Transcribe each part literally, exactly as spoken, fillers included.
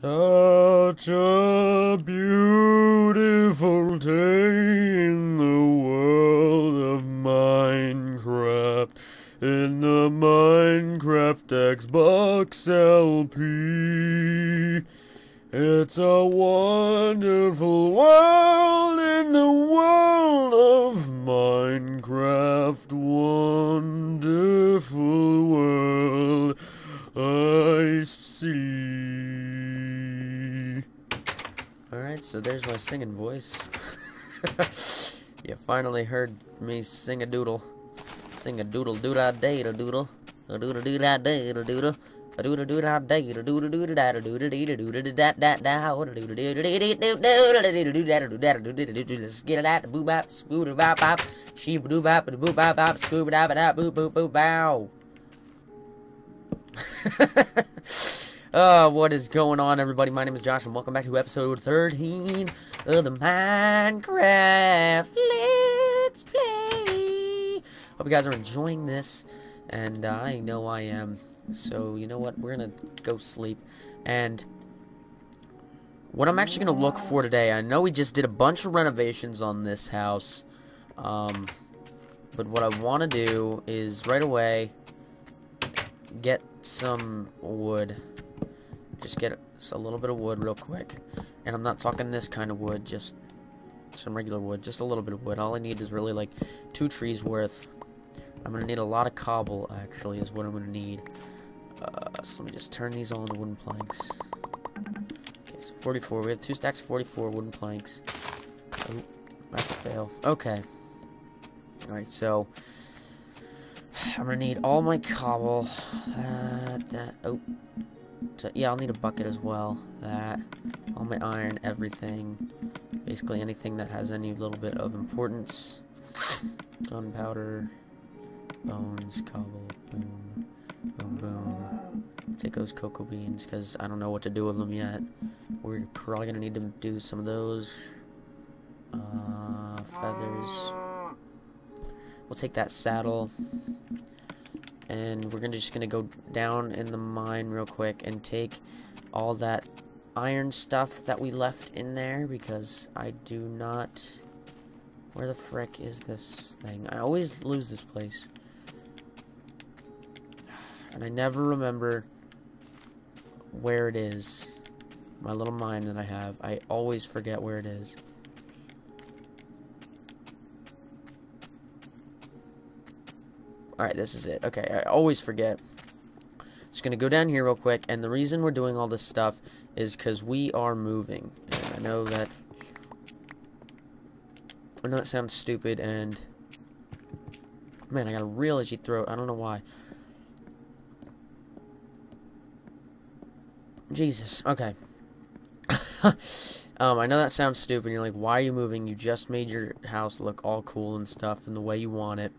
Such a beautiful day in the world of Minecraft, in the Minecraft Xbox L P. It's a wonderful world in the world of Minecraft, wonderful world I see. Alright, so there's my singing voice. You finally heard me sing a doodle. Sing a doodle doo da day da doodle. A doodle doo da day da doodle. A doodle doo da day da doodle doo da da doodle dee da doodle doo da da da doodle doo da dee dee doo doo da da doo da da doo da doo. Let's get it out. Boo bop, spoo bop bop. Sheep doo bop, boo bop bop, spoo da da boo boo boo bow. Oh, what is going on, everybody? My name is Josh, and welcome back to episode thirteen of the Minecraft Let's Play. Hope you guys are enjoying this, and uh, I know I am. So, you know what? We're gonna go sleep. And what I'm actually gonna look for today, I know we just did a bunch of renovations on this house, um, but what I want to do is right away get some wood. Just get a little bit of wood real quick, and I'm not talking this kind of wood, just some regular wood, just a little bit of wood. All I need is really like two trees worth. I'm gonna need a lot of cobble, actually, is what I'm gonna need. Uh, so let me just turn these all into wooden planks. Okay, so forty-four. We have two stacks of forty-four wooden planks. Oh, that's a fail. Okay. All right, so I'm gonna need all my cobble. Uh, that. Oh. So, yeah, I'll need a bucket as well. That, all my iron, everything, basically anything that has any little bit of importance. Gunpowder, bones, cobble, boom, boom, boom. Take those cocoa beans because I don't know what to do with them yet. We're probably gonna need to do some of those. Uh, feathers. We'll take that saddle. And we're gonna just gonna go down in the mine real quick and take all that iron stuff that we left in there, because I do not... Where the frick is this thing? I always lose this place. And I never remember where it is. My little mine that I have. I always forget where it is. Alright, this is it. Okay, I always forget. Just gonna go down here real quick, and the reason we're doing all this stuff is because we are moving. And I know that... I know that sounds stupid, and... Man, I got a real itchy throat. I don't know why. Jesus, okay. um, I know that sounds stupid. You're like, why are you moving? You just made your house look all cool and stuff, and the way you want it.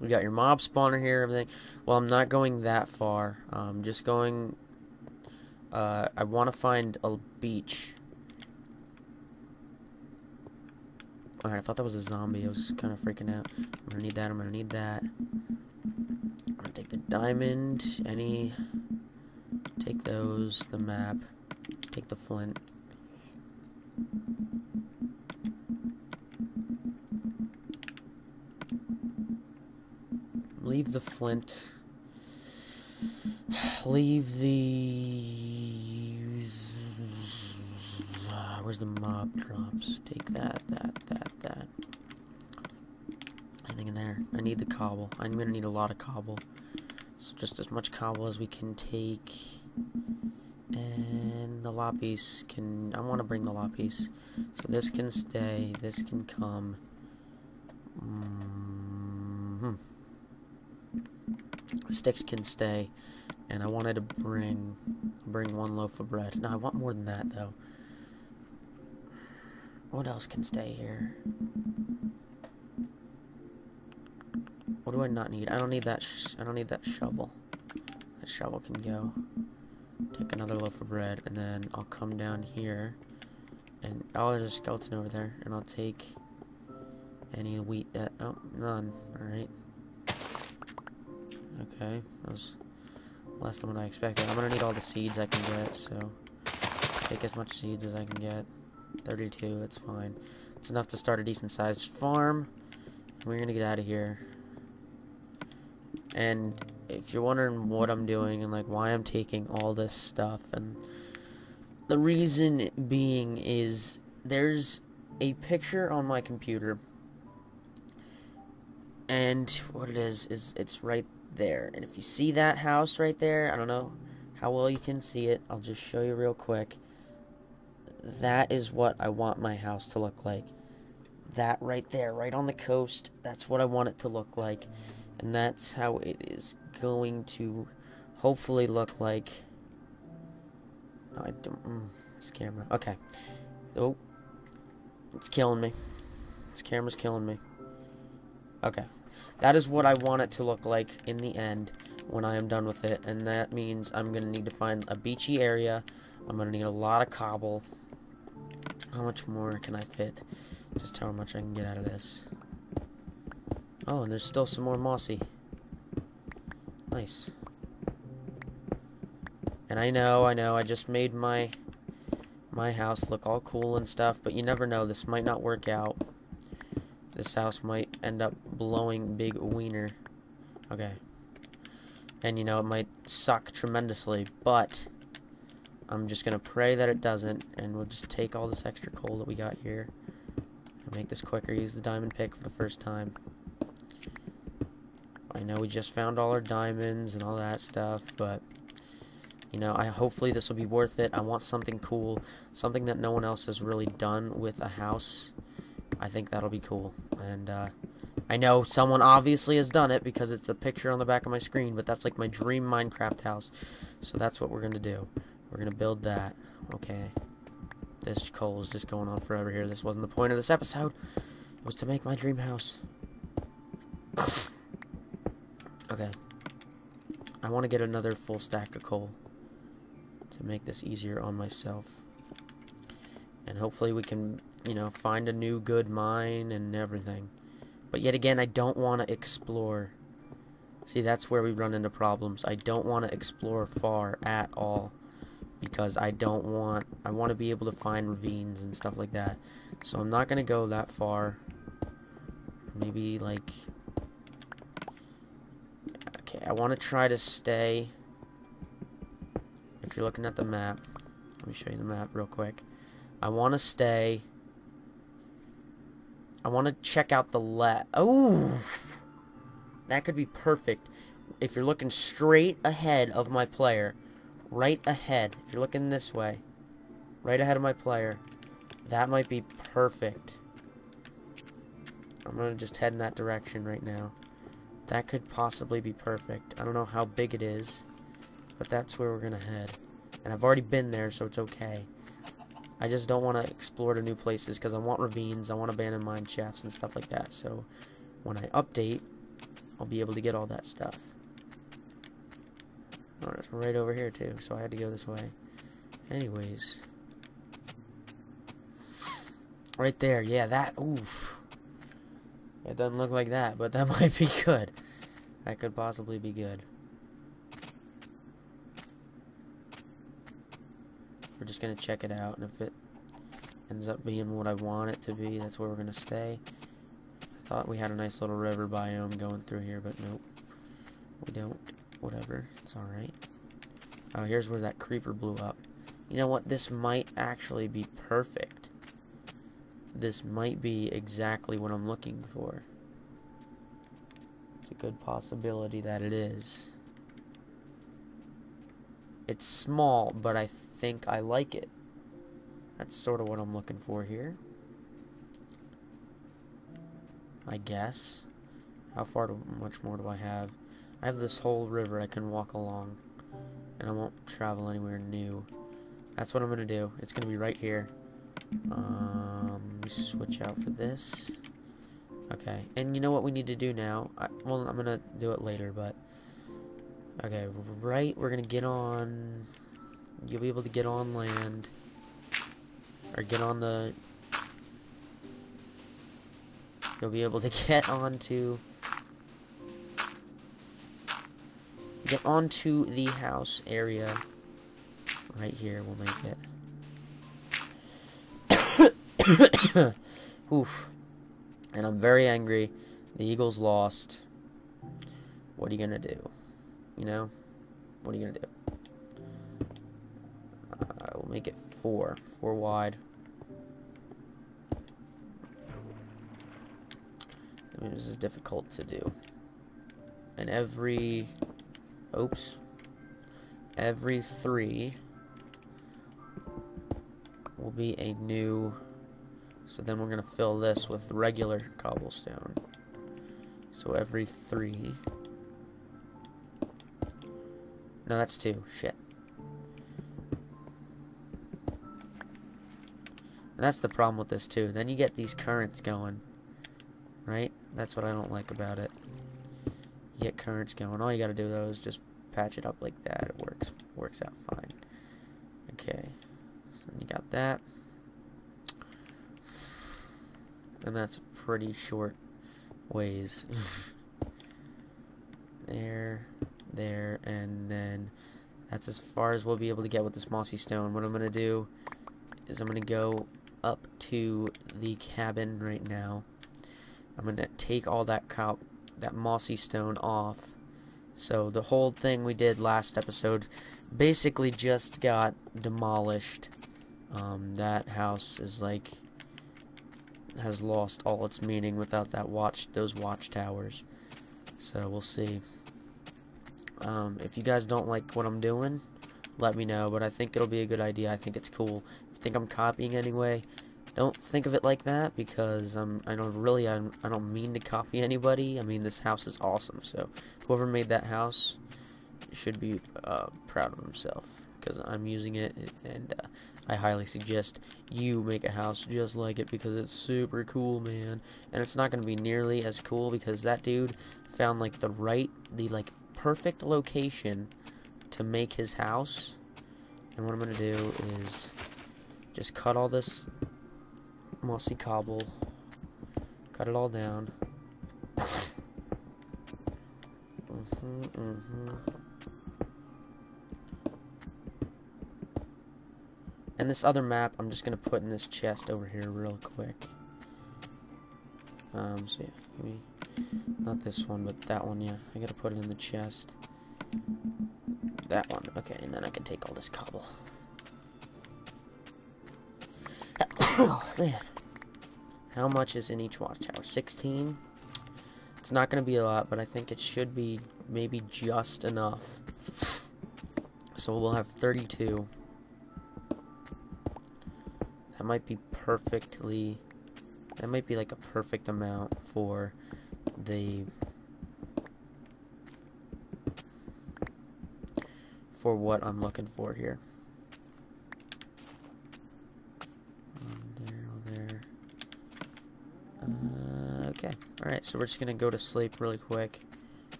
We got your mob spawner here, everything. Well, I'm not going that far. I'm just going... Uh, I want to find a beach. Alright, I thought that was a zombie. I was kind of freaking out. I'm going to need that. I'm going to need that. I'm going to take the diamond. Any... Take those. The map. Take the flint. Leave the flint. Leave the... Where's the mob drops? Take that, that, that, that. Anything in there? I need the cobble. I'm gonna need a lot of cobble. So just as much cobble as we can take. And the lapis can... I want to bring the lapis. So this can stay. This can come. Mm-hmm. Sticks can stay, and I wanted to bring bring one loaf of bread. No, I want more than that, though. What else can stay here? What do I not need? I don't need that. Sh I don't need that shovel. That shovel can go. Take another loaf of bread, and then I'll come down here, and oh, there's a skeleton over there, and I'll take any wheat that. Oh, none. All right. Okay, that was less than what I expected. I'm gonna need all the seeds I can get, so Take as much seeds as I can get. thirty-two, it's fine. It's enough to start a decent-sized farm. We're going to get out of here. And if you're wondering what I'm doing and like why I'm taking all this stuff, and the reason being is there's a picture on my computer, and what it is is it's right there. And if you see that house right there, I don't know how well you can see it, I'll just show you real quick. That is what I want my house to look like. That right there, right on the coast, that's what I want it to look like. And that's how it is going to hopefully look like. No, I don't. Mm, it's camera. Okay. Oh. It's killing me. This camera's killing me. Okay. That is what I want it to look like in the end when I am done with it. And that means I'm going to need to find a beachy area. I'm going to need a lot of cobble. How much more can I fit? Just how much I can get out of this. Oh, and there's still some more mossy. Nice. And I know, I know, I just made my my house look all cool and stuff, but you never know, this might not work out. This house might end up blowing big wiener. Okay. And you know, it might suck tremendously, but I'm just gonna pray that it doesn't, and we'll just take all this extra coal that we got here and make this quicker, use the diamond pick for the first time. I know we just found all our diamonds and all that stuff, but you know, I hopefully this will be worth it. I want something cool, something that no one else has really done with a house. I think that'll be cool, and uh, I know someone obviously has done it because it's the picture on the back of my screen, but that's like my dream Minecraft house, so that's what we're gonna do. We're gonna build that. Okay, this coal is just going on forever here. This wasn't the point of this episode. It was to make my dream house. Okay, I want to get another full stack of coal to make this easier on myself, and hopefully we can, you know, find a new good mine and everything. But yet again, I don't want to explore. See, that's where we run into problems. I don't want to explore far at all because I don't want, I want to be able to find ravines and stuff like that, so I'm not going to go that far. Maybe like, okay, I want to try to stay, if you're looking at the map, let me show you the map real quick. I want to stay, I want to check out the left. Oh, that could be perfect. If you're looking straight ahead of my player, right ahead, if you're looking this way, right ahead of my player, that might be perfect. I'm going to just head in that direction right now. That could possibly be perfect. I don't know how big it is, but that's where we're gonna head. And I've already been there, so it's okay. I just don't want to explore to new places because I want ravines, I want abandoned mine shafts and stuff like that. So when I update, I'll be able to get all that stuff. Oh, it's right over here too, so I had to go this way. Anyways, right there, yeah, that. Oof. It doesn't look like that, but that might be good. That could possibly be good. We're just gonna check it out, and if it ends up being what I want it to be, that's where we're gonna stay. I thought we had a nice little river biome going through here, but nope. We don't. Whatever. It's alright. Oh, here's where that creeper blew up. You know what? This might actually be perfect. This might be exactly what I'm looking for. It's a good possibility that it is. It's small, but I think I like it. That's sort of what I'm looking for here, I guess. How far do, much more do I have? I have this whole river I can walk along, and I won't travel anywhere new. That's what I'm gonna do. It's gonna be right here. Um, let me switch out for this. Okay, and you know what we need to do now? I, well, I'm gonna do it later, but okay, right, we're gonna get on, you'll be able to get on land, or get on the, you'll be able to get onto, get onto the house area, right here, we'll make it. Oof. And I'm very angry. The Eagles lost. What are you gonna do? You know? What are you gonna do? I will make it four. Four wide. I mean, this is difficult to do. And every... Oops. Every three... will be a new... So then we're gonna fill this with regular cobblestone. So every three... No, that's two. Shit. And that's the problem with this, too. Then you get these currents going. Right? That's what I don't like about it. You get currents going. All you gotta do, though, is just patch it up like that. It works works out fine. Okay. So then you got that. And that's pretty short ways. There... there, and then that's as far as we'll be able to get with this mossy stone. What I'm gonna do is I'm gonna go up to the cabin right now. I'm gonna take all that cop that mossy stone off. So the whole thing we did last episode basically just got demolished. Um, that house is like has lost all its meaning without that watch those watchtowers. So we'll see. Um, if you guys don't like what I'm doing, let me know, but I think it'll be a good idea. I think it's cool. If you think I'm copying anyway, don't think of it like that, because um, I don't really, I'm, I don't mean to copy anybody. I mean, this house is awesome, so whoever made that house should be uh, proud of himself, because I'm using it, and uh, I highly suggest you make a house just like it, because it's super cool, man. And it's not going to be nearly as cool, because that dude found, like, the right, the, like, perfect location to make his house. And what I'm gonna do is just cut all this mossy cobble, cut it all down. mm-hmm, mm-hmm. And this other map I'm just gonna put in this chest over here real quick. Um, so yeah, maybe not this one, but that one, yeah. I gotta put it in the chest. That one, okay, and then I can take all this cobble. Oh, man. How much is in each watchtower? sixteen? It's not gonna be a lot, but I think it should be maybe just enough. So we'll have thirty-two. That might be perfectly... That might be like a perfect amount for the for what I'm looking for here. One there, one there. Uh, okay, all right. So we're just gonna go to sleep really quick.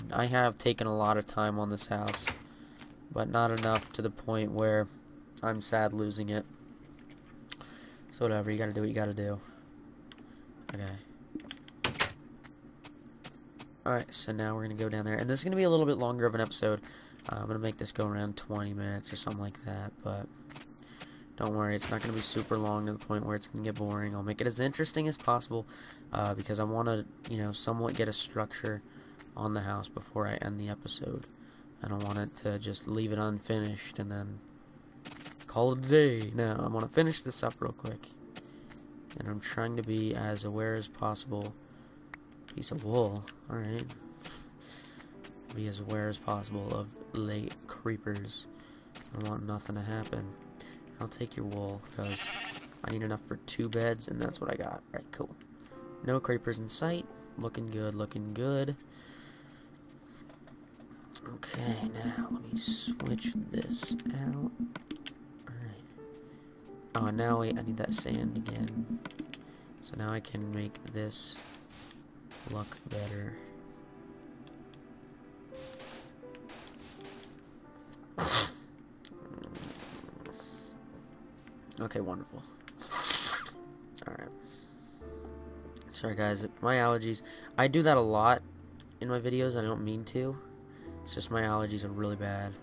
And I have taken a lot of time on this house, but not enough to the point where I'm sad losing it. So whatever, you gotta do what you gotta do. Okay. Alright, so now we're gonna go down there. And this is gonna be a little bit longer of an episode. Uh, I'm gonna make this go around twenty minutes or something like that. But don't worry, it's not gonna be super long to the point where it's gonna get boring. I'll make it as interesting as possible. Uh, because I wanna, you know, somewhat get a structure on the house before I end the episode. I don't want it to just leave it unfinished and then... call it a day. Now, I want to finish this up real quick. And I'm trying to be as aware as possible. Piece of wool. Alright. Be as aware as possible of late creepers. I want nothing to happen. I'll take your wool, because I need enough for two beds, and that's what I got. Alright, cool. No creepers in sight. Looking good, looking good. Okay, now, let me switch this out. Oh, now wait, I need that sand again. So now I can make this look better. Okay, wonderful. Alright. Sorry guys, my allergies. I do that a lot in my videos, I don't mean to. It's just my allergies are really bad.